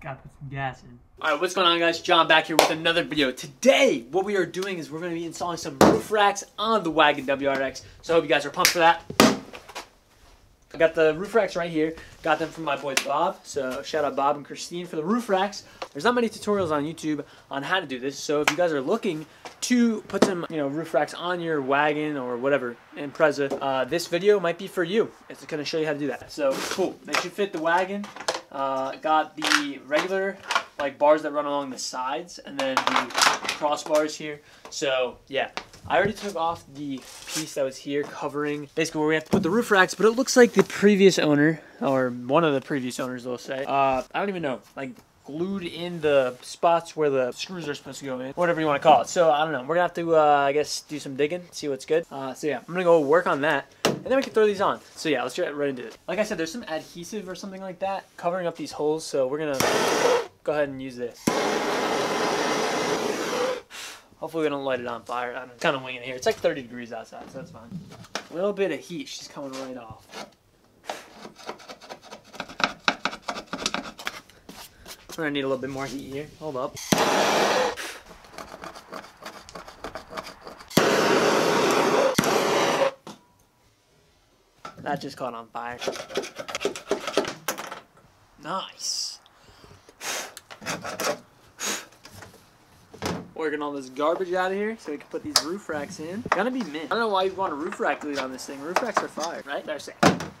Gotta put some gas in. All right, what's going on, guys? John back here with another video. Today, what we are doing is we're gonna be installing some roof racks on the Wagon WRX. So I hope you guys are pumped for that. I got the roof racks right here. Got them from my boy Bob. So shout out Bob and Christine for the roof racks. There's not many tutorials on YouTube on how to do this. So if you guys are looking to put some, roof racks on your Wagon or whatever, Impreza, this video might be for you. It's gonna show you how to do that. So cool. They should fit the Wagon. Got the regular bars that run along the sides and then the crossbars here. So yeah, I already took off the piece that was here covering basically where we have to put the roof racks, but it looks like the previous owner, or one of the previous owners, they'll say, I don't even know, glued in the spots where the screws are supposed to go in, whatever you want to call it. So I don't know, we're gonna have to I guess do some digging, see what's good. So yeah, I'm gonna go work on that and then we can throw these on. So yeah, let's get right into it. Like I said, there's some adhesive or something like that covering up these holes, so we're gonna go ahead and use this. Hopefully we don't light it on fire. I'm kind of winging it here. It's like 30 degrees outside, so that's fine. A little bit of heat, she's coming right off. I'm gonna need a little bit more heat here. Hold up. That just caught on fire. Nice. Working all this garbage out of here so we can put these roof racks in. Gonna be mint. I don't know why you'd want a roof rack lead on this thing. Roof racks are fire, right? They're safe.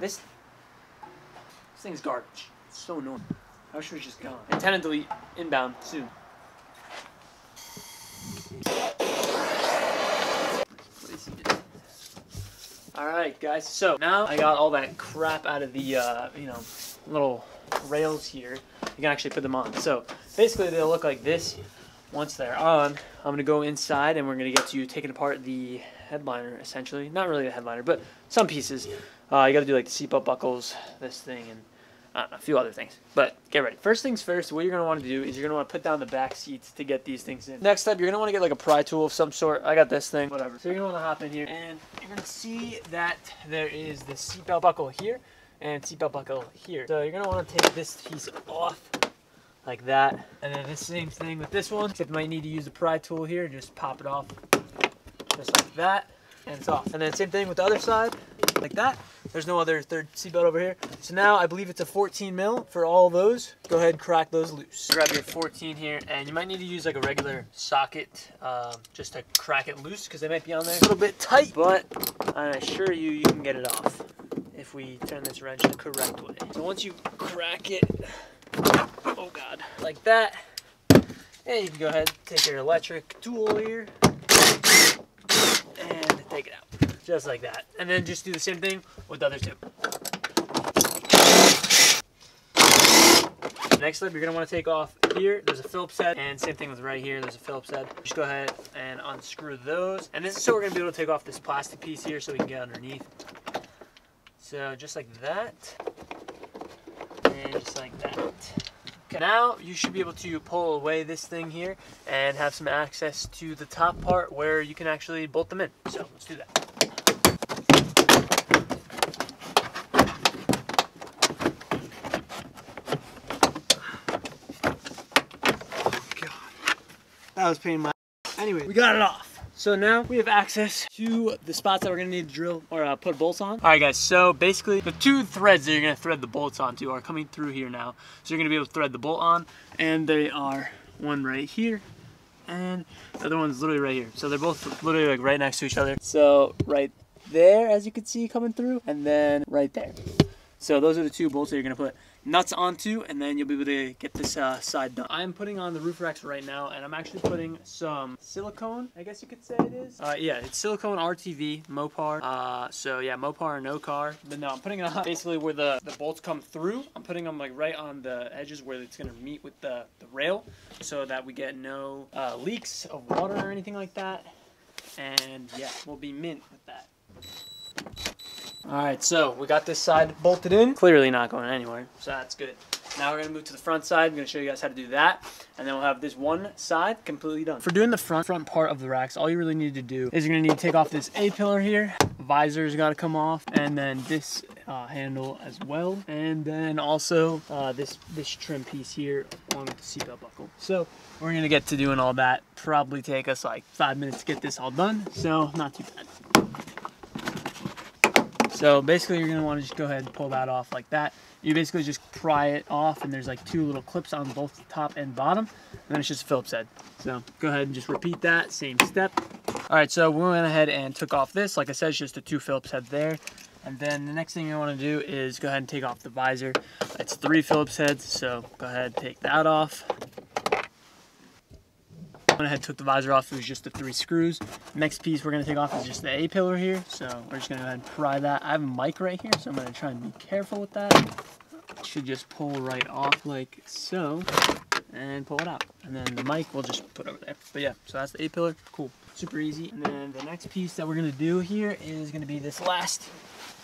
This thing's garbage. It's so annoying. I wish it was just gone. Antenna delete inbound soon. Alright guys, so now I got all that crap out of the little rails here. You can actually put them on. So basically they'll look like this once they're on. I'm gonna go inside and we're gonna get to taking apart the headliner, essentially. Not really the headliner, but some pieces. You gotta do like the seatbelt buckles, this thing, and a few other things, but get ready. First things first, what you're gonna want to do is you're gonna want to put down the back seats to get these things in. Next up, you're gonna want to get like a pry tool of some sort. I got this thing, whatever. So you're gonna want to hop in here and you're gonna see that there is the seatbelt buckle here and seatbelt buckle here. So you're gonna want to take this piece off like that, and then the same thing with this one, except you might need to use a pry tool here. Just pop it off just like that, and it's off. And then same thing with the other side, like that. There's no other third seatbelt over here. So now I believe it's a 14 mil for all those. Go ahead and crack those loose. Grab your 14 here, and you might need to use like a regular socket just to crack it loose because they might be on there. It's a little bit tight, but I assure you, you can get it off if we turn this wrench the correct way. So once you crack it, oh God, like that, and you can go ahead and take your electric tool here and take it out. Just like that. And then just do the same thing with the other two. Next up, you're gonna wanna take off here. There's a Phillips head, and same thing with right here, there's a Phillips head. Just go ahead and unscrew those. And this is so we're gonna be able to take off this plastic piece here so we can get underneath. So just like that, and just like that. Okay, now you should be able to pull away this thing here and have some access to the top part where you can actually bolt them in. So let's do that. I was paying my anyway. We got it off. So now we have access to the spots that we're gonna need to drill or put bolts on. All right, guys. So basically, the two threads that you're gonna thread the bolts onto are coming through here now. So you're gonna be able to thread the bolt on, and they are one right here, and the other one's literally right here. So they're both literally like right next to each other. So right there, as you can see, coming through, and then right there. So those are the two bolts that you're gonna put nuts onto, and then you'll be able to get this side done. I'm putting on the roof racks right now, and I'm actually putting some silicone, I guess you could say it is. Yeah, it's silicone RTV, Mopar. So yeah, Mopar, no car. But no, I'm putting it on basically where the bolts come through. I'm putting them like right on the edges where it's gonna meet with the rail, so that we get no leaks of water or anything like that. And yeah, we'll be mint with that. All right, so we got this side bolted in. Clearly not going anywhere, so that's good. Now we're going to move to the front side. I'm going to show you guys how to do that. And then we'll have this one side completely done. For doing the front part of the racks, all you really need to do is you're going to need to take off this A-pillar here. Visor's got to come off. And then this handle as well. And then also this trim piece here along with the seatbelt buckle. So we're going to get to doing all that. Probably take us like 5 minutes to get this all done. So not too bad. So basically you're gonna wanna just go ahead and pull that off like that. You basically just pry it off and there's like two little clips on both the top and bottom. And then it's just Phillips head. So go ahead and just repeat that, same step. All right, so we went ahead and took off this. Like I said, it's just the two Phillips head there. And then the next thing you wanna do is go ahead and take off the visor. That's three Phillips heads, so go ahead and take that off. Went ahead, took the visor off. It was just the three screws. Next piece we're going to take off is just the A pillar here, so we're just going to go ahead and pry that. I have a mic right here, so I'm going to try and be careful with that. It should just pull right off like so and pull it out, and then the mic we'll just put over there. But yeah, so that's the A pillar. Cool, super easy. And then the next piece that we're going to do here is going to be this last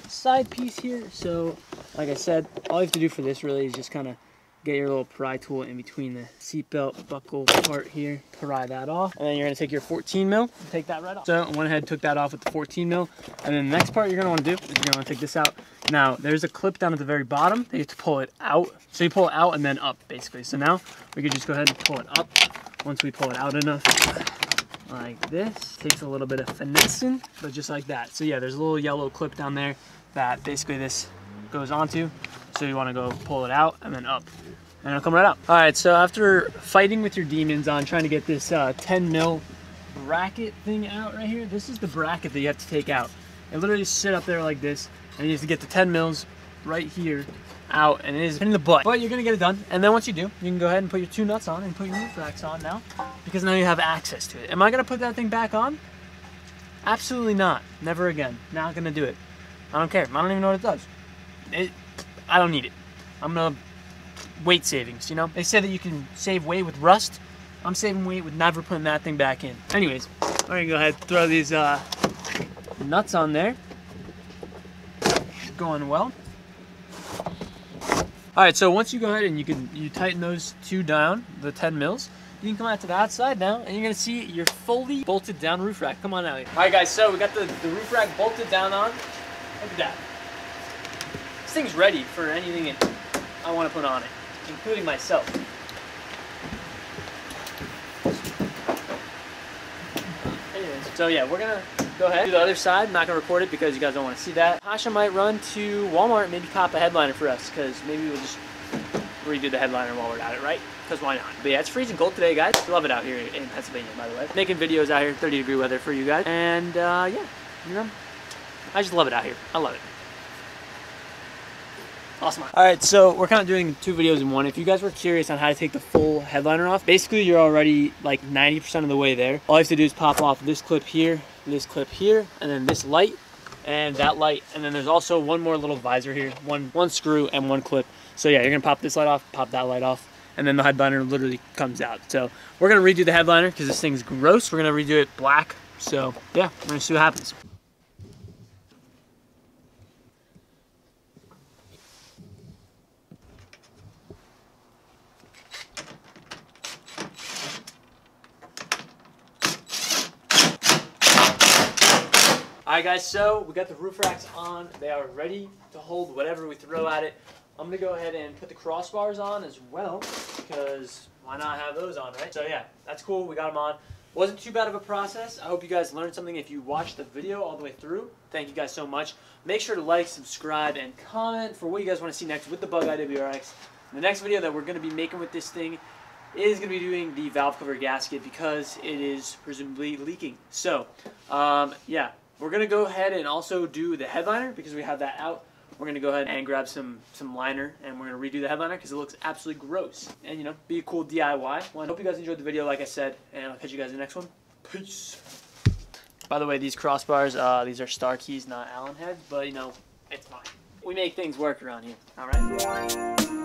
side piece here. So like I said, all you have to do for this really is just kind of get your little pry tool in between the seatbelt buckle part here, pry that off, and then you're gonna take your 14 mil and take that right off. So I went ahead and took that off with the 14 mil, and then the next part you're gonna wanna do is you're gonna wanna take this out. Now, there's a clip down at the very bottom that you have to pull it out. So you pull it out and then up, basically. So now we can just go ahead and pull it up. Once we pull it out enough, like this, takes a little bit of finessing, but just like that. So yeah, there's a little yellow clip down there that basically this goes onto. So you wanna go pull it out and then up. And it'll come right out. All right, so after fighting with your demons on trying to get this 10 mil bracket thing out right here, this is the bracket that you have to take out. It literally just sit up there like this, and you have to get the 10 mils right here out, and it is in the butt. But you're gonna get it done, and then once you do, you can go ahead and put your two nuts on and put your roof racks on now, because now you have access to it. Am I gonna put that thing back on? Absolutely not, never again, not gonna do it. I don't care, I don't even know what it does. I don't need it. I'm gonna weight savings, you know? They say that you can save weight with rust. I'm saving weight with never putting that thing back in. Anyways, we're gonna go ahead and throw these nuts on there. Going well. All right, so once you go ahead and you tighten those two down, the 10 mils, you can come out to the outside now, and you're gonna see your fully bolted down roof rack. Come on out here. All right, guys, so we got the roof rack bolted down on. Look at that. This thing's ready for anything I wanna put on it, including myself. Anyways, so yeah, we're gonna go ahead and do the other side. I'm not gonna record it because you guys don't wanna see that. Pasha might run to Walmart and maybe cop a headliner for us, because maybe we'll just redo the headliner while we're at it, right? Because why not? But yeah, it's freezing cold today, guys. Love it out here in Pennsylvania, by the way. Making videos out here, 30 degree weather for you guys. And yeah, you know, I just love it out here. I love it. Awesome. All right, so we're kind of doing two videos in one. If you guys were curious on how to take the full headliner off, basically you're already like 90% of the way there. All you have to do is pop off this clip here, and then this light, and that light, and then there's also one more little visor here, one screw and one clip. So yeah, you're gonna pop this light off, pop that light off, and then the headliner literally comes out. So we're gonna redo the headliner because this thing's gross. We're gonna redo it black. So yeah, we're gonna see what happens. Alright guys, so we got the roof racks on. They are ready to hold whatever we throw at it. I'm gonna go ahead and put the crossbars on as well, because why not have those on, right? So yeah, that's cool, we got them on. Wasn't too bad of a process. I hope you guys learned something. If you watched the video all the way through, thank you guys so much. Make sure to like, subscribe, and comment for what you guys wanna see next with the bugeye WRX. The next video that we're gonna be making with this thing is gonna be doing the valve cover gasket, because it is presumably leaking. So, yeah. We're going to go ahead and also do the headliner because we have that out. We're going to go ahead and grab some liner, and we're going to redo the headliner because it looks absolutely gross. And, you know, be a cool DIY one. Hope you guys enjoyed the video, like I said, and I'll catch you guys in the next one. Peace. By the way, these crossbars, these are star keys, not Allen heads, but, you know, it's fine. We make things work around here, all right?